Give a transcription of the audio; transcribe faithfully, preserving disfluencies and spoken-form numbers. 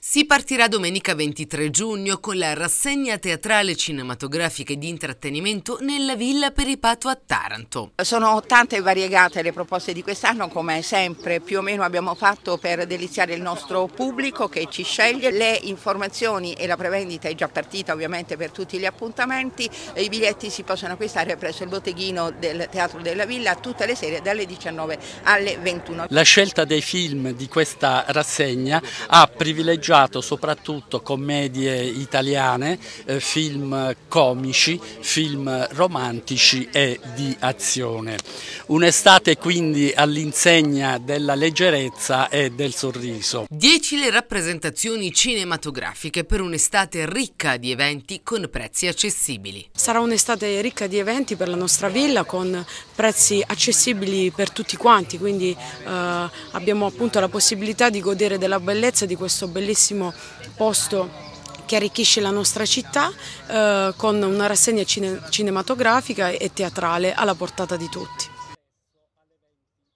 Si partirà domenica ventitré giugno con la rassegna teatrale, cinematografica e di intrattenimento nella Villa Peripato a Taranto. Sono tante e variegate le proposte di quest'anno, come sempre più o meno abbiamo fatto per deliziare il nostro pubblico che ci sceglie. Le informazioni e la prevendita è già partita ovviamente per tutti gli appuntamenti. I biglietti si possono acquistare presso il botteghino del Teatro della Villa tutte le sere dalle diciannove alle ventuno. La scelta dei film di questa rassegna ha privilegiato soprattutto commedie italiane, eh, film comici, film romantici e di azione. Un'estate quindi all'insegna della leggerezza e del sorriso. Dieci le rappresentazioni cinematografiche per un'estate ricca di eventi con prezzi accessibili. Sarà un'estate ricca di eventi per la nostra villa con prezzi accessibili per tutti quanti, quindi eh, abbiamo appunto la possibilità di godere della bellezza di questo bellissimo posto che arricchisce la nostra città eh, con una rassegna cine cinematografica e teatrale alla portata di tutti.